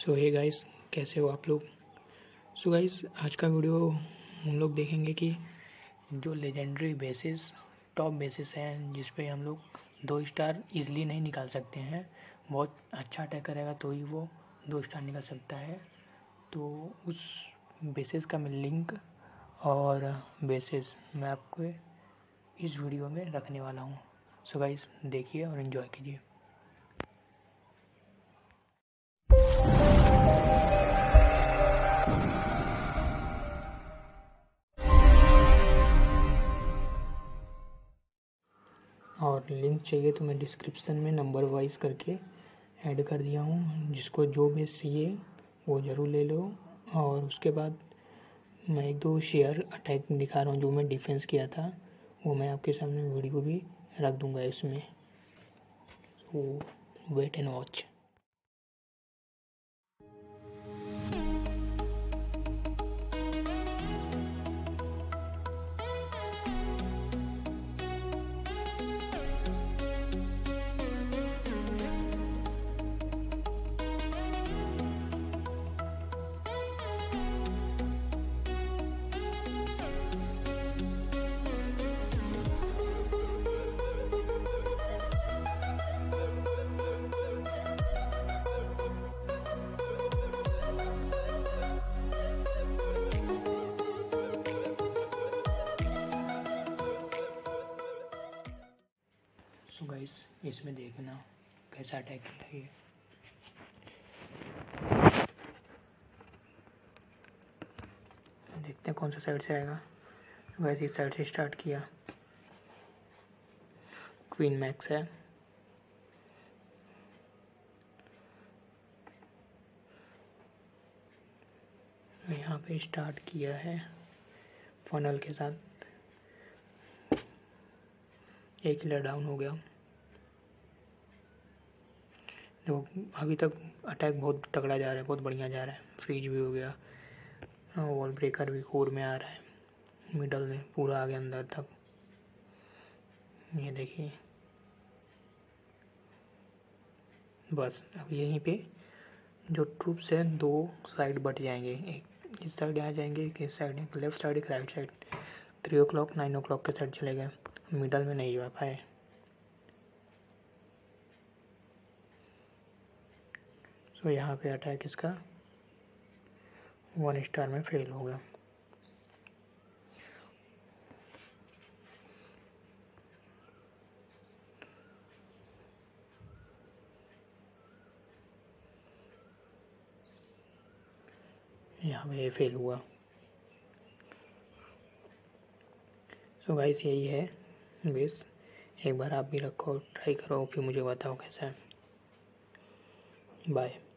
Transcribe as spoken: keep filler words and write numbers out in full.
सो hey guys, कैसे हो आप लोग। सो so गाइस, आज का वीडियो हम लोग देखेंगे कि जो लेजेंडरी बेसेस टॉप बेसेस हैं जिस पे हम लोग दो स्टार इजीली नहीं निकाल सकते हैं, बहुत अच्छा अटैक करेगा तो ही वो दो स्टार निकाल सकता है। तो उस बेसेस का मैं लिंक और बेसेस मैं आपको इस वीडियो में रखने वाला हूँ। सो गाइस, देखिए और एंजॉय कीजिए। और लिंक चाहिए तो मैं डिस्क्रिप्शन में नंबर वाइज करके ऐड कर दिया हूँ, जिसको जो बेस चाहिए वो ज़रूर ले लो। और उसके बाद मैं एक दो शेयर अटैक दिखा रहा हूँ जो मैं डिफेंस किया था, वो मैं आपके सामने वीडियो भी रख दूंगा इसमें। So wait and watch. Guys, इसमें देखना कैसा अटैक है ये। देखते हैं कौन सा साइड से आएगा। गाइस, इस साइड से स्टार्ट किया, क्वीन मैक्स है। यहाँ पे स्टार्ट किया है फनल के साथ, एक हिलर डाउन हो गया। तो अभी तक अटैक बहुत तगड़ा जा रहा है, बहुत बढ़िया जा रहा है। फ्रीज भी हो गया, वॉल ब्रेकर भी कोर में आ रहा है, मिडल में पूरा आ गया अंदर तक। ये देखिए, बस अब यहीं पे जो ट्रूप्स हैं दो साइड बट जाएंगे, एक इस साइड यहाँ जाएंगे, एक इस साइड, एक लेफ्ट साइड, एक right side. Three o'clock nine o'clock के साइड चले गए, मिडल में नहीं जा पाए। तो so, यहाँ पे अटैक इसका वन स्टार में फेल हो गया। यहाँ पे ये फेल हुआ। सो so, गाइस, यही है बेस। एक बार आप भी रखो, ट्राई करो, फिर मुझे बताओ कैसा है। बाय।